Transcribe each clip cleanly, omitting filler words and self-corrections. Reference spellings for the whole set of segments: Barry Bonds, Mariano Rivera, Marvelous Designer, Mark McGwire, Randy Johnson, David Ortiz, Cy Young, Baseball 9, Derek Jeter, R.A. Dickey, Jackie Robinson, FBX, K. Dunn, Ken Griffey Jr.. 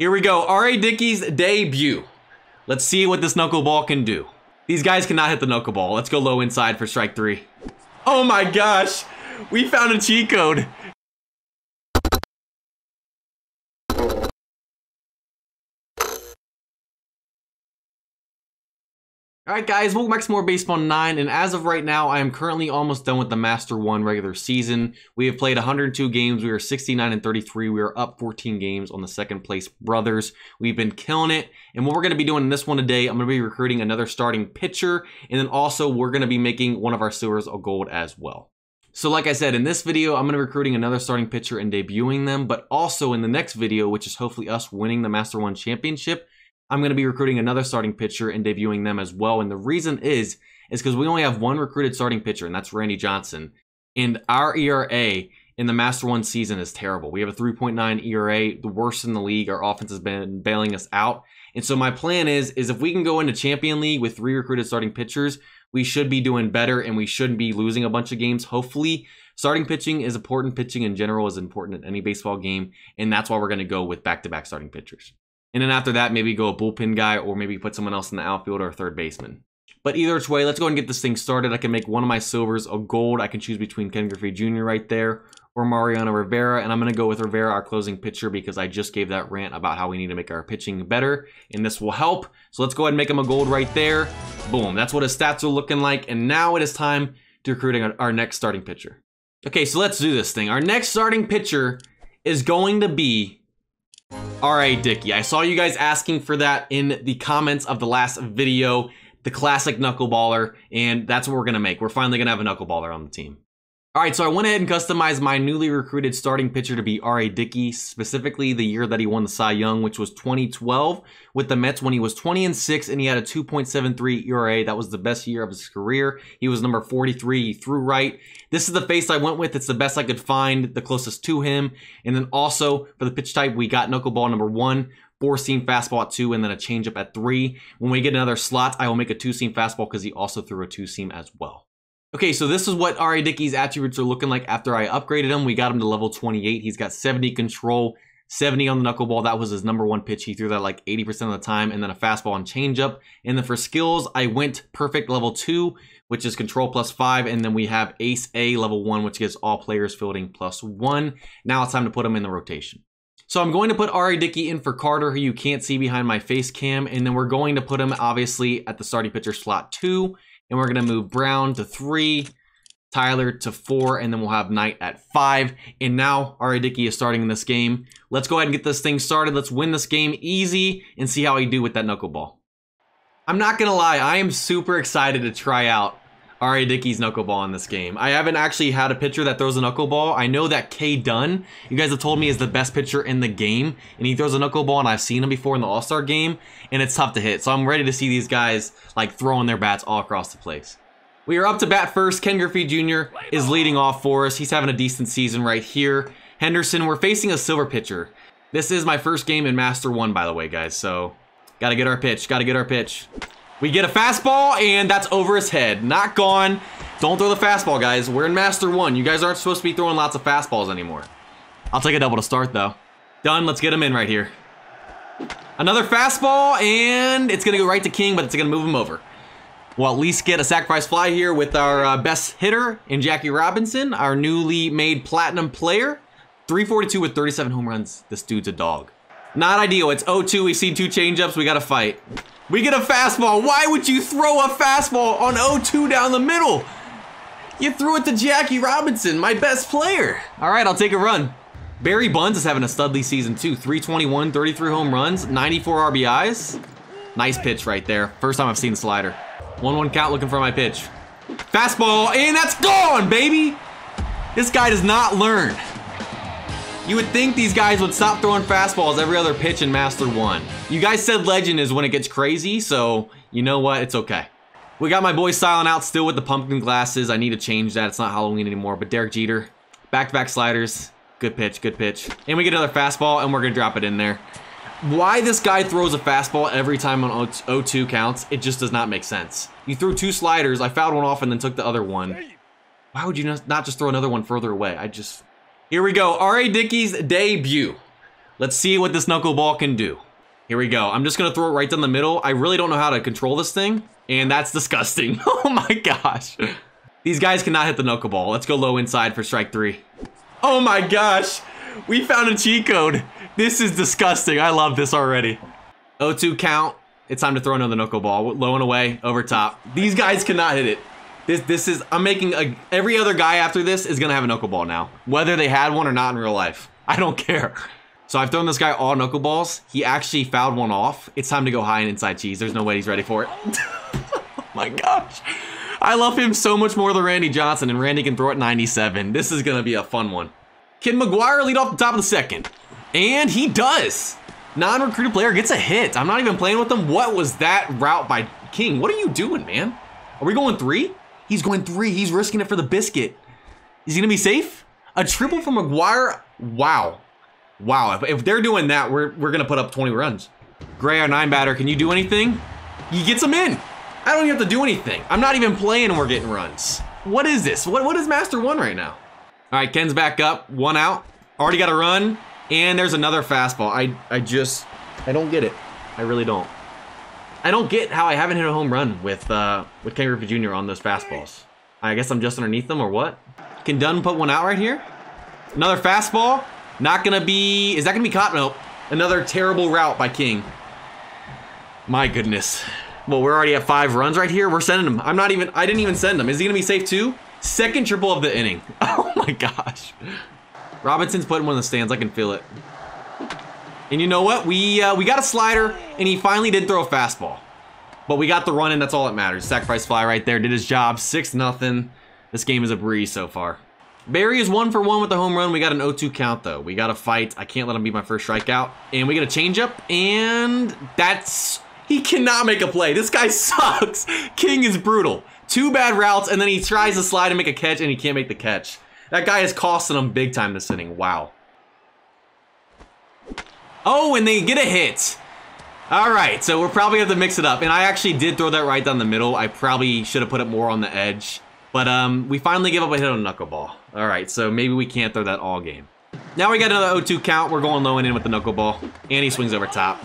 Here we go, R.A. Dickey's debut. Let's see what this knuckleball can do. These guys cannot hit the knuckleball. Let's go low inside for strike three. Oh my gosh, we found a cheat code. All right, guys, welcome back to more Baseball 9, and as of right now, I am currently almost done with the Master 1 regular season. We have played 102 games. We are 69-33. We are up 14 games on the second place brothers. We've been killing it, and what we're going to be doing in this one today, I'm going to be recruiting another starting pitcher, and then also we're going to be making one of our silvers a gold as well. So like I said, in this video, I'm going to be recruiting another starting pitcher and debuting them, but also in the next video, which is hopefully us winning the Master 1 championship, I'm going to be recruiting another starting pitcher and debuting them as well. And the reason is because we only have one recruited starting pitcher, and that's Randy Johnson. And our ERA in the Master 1 season is terrible. We have a 3.9 ERA, the worst in the league. Our offense has been bailing us out. And so my plan is if we can go into Champion League with 3 recruited starting pitchers, we should be doing better and we shouldn't be losing a bunch of games. Hopefully, starting pitching is important. Pitching in general is important in any baseball game. And that's why we're going to go with back-to-back starting pitchers. And then after that, maybe go a bullpen guy or maybe put someone else in the outfield or a third baseman. But either which way, let's go and get this thing started. I can make one of my silvers a gold. I can choose between Ken Griffey Jr. right there or Mariano Rivera. And I'm going to go with Rivera, our closing pitcher, because I just gave that rant about how we need to make our pitching better. And this will help. So let's go ahead and make him a gold right there. Boom. That's what his stats are looking like. And now it is time to recruit our next starting pitcher. Okay, so let's do this thing. Our next starting pitcher is going to be R.A. Dickey. I saw you guys asking for that in the comments of the last video, the classic knuckleballer, and that's what we're going to make. We're finally going to have a knuckleballer on the team. All right, so I went ahead and customized my newly recruited starting pitcher to be R.A. Dickey, specifically the year that he won the Cy Young, which was 2012 with the Mets when he was 20-6 and he had a 2.73 ERA. That was the best year of his career. He was number 43. He threw right. This is the face I went with. It's the best I could find, the closest to him. And then also for the pitch type, we got knuckleball number 1. 4-seam fastball at 2 and then a changeup at 3. When we get another slot, I will make a 2-seam fastball because he also threw a 2-seam as well. Okay, so this is what R.A. Dickey's attributes are looking like after I upgraded him. We got him to level 28. He's got 70 control, 70 on the knuckleball. That was his number 1 pitch. He threw that like 80% of the time, and then a fastball and changeup. And then for skills, I went perfect level 2, which is control +5. And then we have ace A level 1, which gives all players fielding +1. Now it's time to put him in the rotation. So I'm going to put R.A. Dickey in for Carter, who you can't see behind my face cam. And then we're going to put him obviously at the starting pitcher slot 2. And we're going to move Brown to 3, Tyler to 4, and then we'll have Knight at 5. And now R.A. Dickey is starting in this game. Let's go ahead and get this thing started. Let's win this game easy and see how we do with that knuckleball. I'm not going to lie. I am super excited to try out R.A. Dickey's knuckleball in this game. I haven't actually had a pitcher that throws a knuckleball. I know that K. Dunn, you guys have told me, is the best pitcher in the game. And he throws a knuckleball, and I've seen him before in the All-Star game. And it's tough to hit. So I'm ready to see these guys like throwing their bats all across the place. We are up to bat first. Ken Griffey Jr. is leading off for us. He's having a decent season right here. Henderson, we're facing a silver pitcher. This is my first game in Master 1, by the way, guys. So got to get our pitch. Got to get our pitch. We get a fastball, and that's over his head. Not gone. Don't throw the fastball, guys. We're in Master 1. You guys aren't supposed to be throwing lots of fastballs anymore. I'll take a double to start, though. Done. Let's get him in right here. Another fastball, and it's going to go right to King, but it's going to move him over. We'll at least get a sacrifice fly here with our best hitter in Jackie Robinson, our newly made platinum player. 342 with 37 home runs. This dude's a dog. Not ideal. It's 0-2. We've seen 2 changeups. We got to fight. We get a fastball. Why would you throw a fastball on 0-2 down the middle? You threw it to Jackie Robinson, my best player. All right, I'll take a run. Barry Bonds is having a studly season too. 321, 33 home runs, 94 RBIs. Nice pitch right there. First time I've seen the slider. 1-1 count, looking for my pitch. Fastball, and that's gone, baby. This guy does not learn. You would think these guys would stop throwing fastballs every other pitch in Master 1. You guys said legend is when it gets crazy, so you know what? It's okay. We got my boy Silent out still with the pumpkin glasses. I need to change that. It's not Halloween anymore, but Derek Jeter. Back-to-back sliders. Good pitch, good pitch. And we get another fastball, and we're going to drop it in there. Why this guy throws a fastball every time on 0-2 counts, it just does not make sense. You threw 2 sliders. I fouled one off and then took the other one. Why would you not just throw another one further away? Here we go, R.A. Dickey's debut. Let's see what this knuckleball can do. Here we go. I'm just going to throw it right down the middle. I really don't know how to control this thing. And that's disgusting. Oh my gosh. These guys cannot hit the knuckleball. Let's go low inside for strike three. Oh my gosh. We found a cheat code. This is disgusting. I love this already. 0-2 count. It's time to throw another knuckleball. Low and away, over top. These guys cannot hit it. This is, I'm making a, every other guy after this is gonna have a knuckleball now. Whether they had one or not in real life. I don't care. So I've thrown this guy all knuckleballs. He actually fouled one off. It's time to go high and inside cheese. There's no way he's ready for it. Oh my gosh. I love him so much more than Randy Johnson, and Randy can throw it 97. This is gonna be a fun one. Can McGwire lead off the top of the second? And he does. Non-recruited player gets a hit. I'm not even playing with them. What was that route by King? What are you doing, man? Are we going three? He's going three. He's risking it for the biscuit. Is he gonna be safe? A triple from McGwire. Wow. Wow. If they're doing that, we're gonna put up 20 runs. Gray, our 9 batter, can you do anything? He gets him in. I don't even have to do anything. I'm not even playing and we're getting runs. What is this? What is Master 1 right now? All right, Ken's back up, 1 out. Already got a run. And there's another fastball. I don't get it. I really don't. I don't get how I haven't hit a home run with Ken Griffey Jr. on those fastballs. I guess I'm just underneath them or what? Can Dunn put one out right here? Another fastball. Not gonna be, is that gonna be caught? Nope. Another terrible route by King. My goodness. Well, we're already at 5 runs right here. We're sending him. I didn't even send him. Is he gonna be safe too? Second triple of the inning. Oh my gosh. Robinson's putting one in the stands. I can feel it. And you know what? We got a slider, and he finally did throw a fastball. But we got the run, and that's all that matters. Sacrifice fly right there. Did his job. 6-0. This game is a breeze so far. Barry is 1 for 1 with the home run. We got an 0-2 count, though. We got to fight. I can't let him be my first strikeout. And we get a changeup, and that's... He cannot make a play. This guy sucks. King is brutal. 2 bad routes, and then he tries to slide and make a catch, and he can't make the catch. That guy is costing them big time this inning. Wow. Oh, and they get a hit. All right, so we're probably going to have to mix it up. And I actually did throw that right down the middle. I probably should have put it more on the edge. But we finally gave up a hit on a knuckleball. All right, so maybe we can't throw that all game. Now we got another 0-2 count. We're going low and in with the knuckleball. And he swings over top.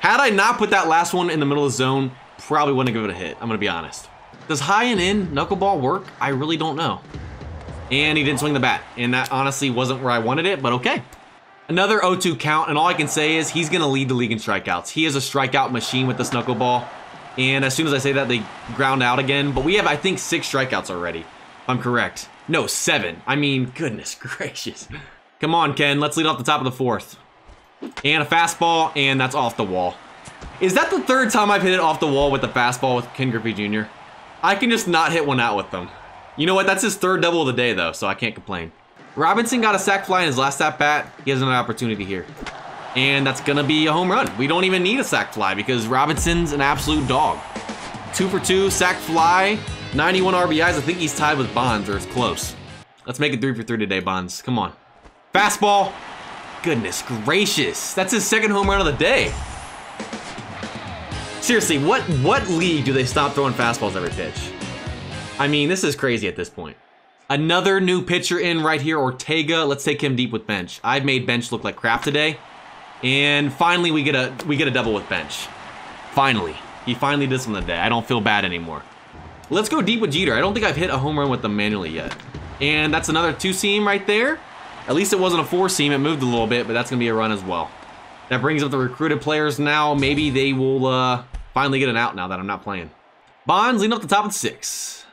Had I not put that last one in the middle of the zone, probably wouldn't have given it a hit. I'm going to be honest. Does high and in knuckleball work? I really don't know. And he didn't swing the bat. And that honestly wasn't where I wanted it, but okay. Another 0-2 count, and all I can say is he's going to lead the league in strikeouts. He is a strikeout machine with this knuckleball. And as soon as I say that, they ground out again. But we have, I think, 6 strikeouts already, if I'm correct. No, 7. I mean, goodness gracious. Come on, Ken. Let's lead off the top of the 4th. And a fastball, and that's off the wall. Is that the 3rd time I've hit it off the wall with the fastball with Ken Griffey Jr.? I can just not hit one out with them. You know what? That's his 3rd double of the day, though, so I can't complain. Robinson got a sac fly in his last at-bat. He has another opportunity here. And that's going to be a home run. We don't even need a sac fly because Robinson's an absolute dog. 2 for 2, sac fly, 91 RBIs. I think he's tied with Bonds, or it's close. Let's make it 3 for 3 today, Bonds. Come on. Fastball. Goodness gracious. That's his 2nd home run of the day. Seriously, what league do they stop throwing fastballs every pitch? I mean, this is crazy at this point. Another new pitcher in right here, Ortega. Let's take him deep with bench. I've made bench look like crap today. And finally, we get a double with bench. Finally. He finally did something today. I don't feel bad anymore. Let's go deep with Jeter. I don't think I've hit a home run with them manually yet. And that's another 2-seam right there. At least it wasn't a 4-seam. It moved a little bit, but that's going to be a run as well. That brings up the recruited players now. Maybe they will finally get an out now that I'm not playing. Bonds leading up the top of the 6th.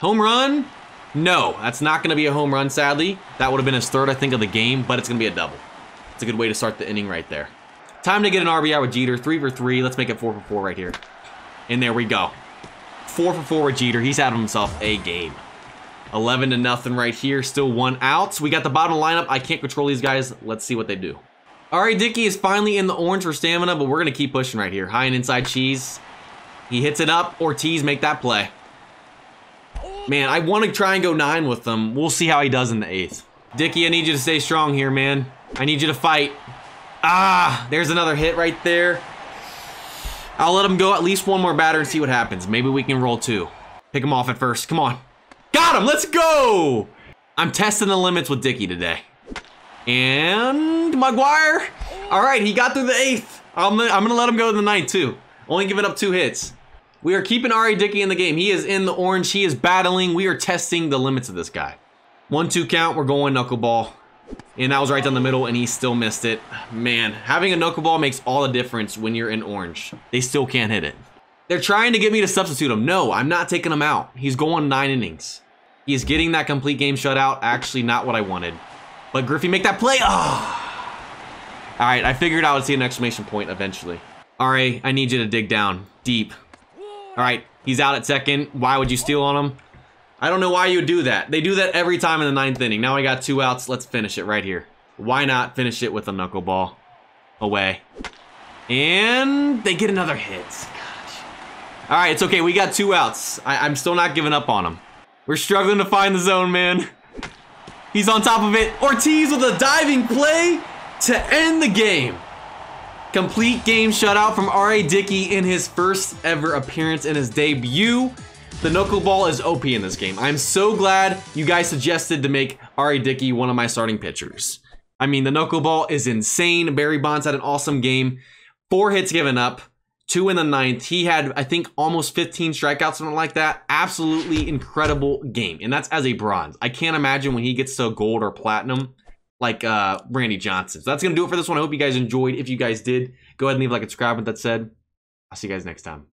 Home run? No, that's not going to be a home run, sadly. That would have been his 3rd, I think, of the game, but it's going to be a double. It's a good way to start the inning right there. Time to get an RBI with Jeter. 3 for 3. Let's make it 4 for 4 right here. And there we go. 4 for 4 with Jeter. He's had himself a game. 11-0 right here. Still 1 out. We got the bottom lineup. I can't control these guys. Let's see what they do. R.A. Dickey is finally in the orange for stamina, but we're going to keep pushing right here. High and inside cheese. He hits it up. Ortiz make that play. Man, I want to try and go 9 with them. We'll see how he does in the 8th. Dickey, I need you to stay strong here, man. I need you to fight. Ah, there's another hit right there. I'll let him go at least 1 more batter and see what happens. Maybe we can roll 2. Pick him off at first. Come on. Got him. Let's go. I'm testing the limits with Dickey today. And McGwire. All right, he got through the eighth. I'm gonna let him go to the ninth too. Only giving up 2 hits. We are keeping R.A. Dickey in the game. He is in the orange. He is battling. We are testing the limits of this guy. 1-2 count. We're going knuckleball. And that was right down the middle, and he still missed it. Man, having a knuckleball makes all the difference when you're in orange. They still can't hit it. They're trying to get me to substitute him. No, I'm not taking him out. He's going 9 innings. He's getting that complete game shutout. Actually, not what I wanted. But Griffey, make that play. Oh. All right, I figured I would see an exclamation point eventually. R.A., I need you to dig down deep. All right, he's out at second. Why would you steal on him? I don't know why you would do that. They do that every time in the 9th inning. Now I got 2 outs. Let's finish it right here. Why not finish it with a knuckleball away? And they get another hit. Gosh. All right, it's okay. We got 2 outs. I'm still not giving up on him. We're struggling to find the zone, man. He's on top of it. Ortiz with a diving play to end the game. Complete game shutout from R.A. Dickey in his first ever appearance in his debut. The knuckleball is OP in this game. I'm so glad you guys suggested to make R.A. Dickey one of my starting pitchers. I mean, the knuckleball is insane. Barry Bonds had an awesome game. 4 hits given up, 2 in the 9th. He had, I think, almost 15 strikeouts, something like that. Absolutely incredible game. And that's as a bronze. I can't imagine when he gets to gold or platinum, like Randy Johnson. So that's gonna do it for this one. I hope you guys enjoyed. If you guys did, go ahead and leave a like and subscribe. With that said, I'll see you guys next time.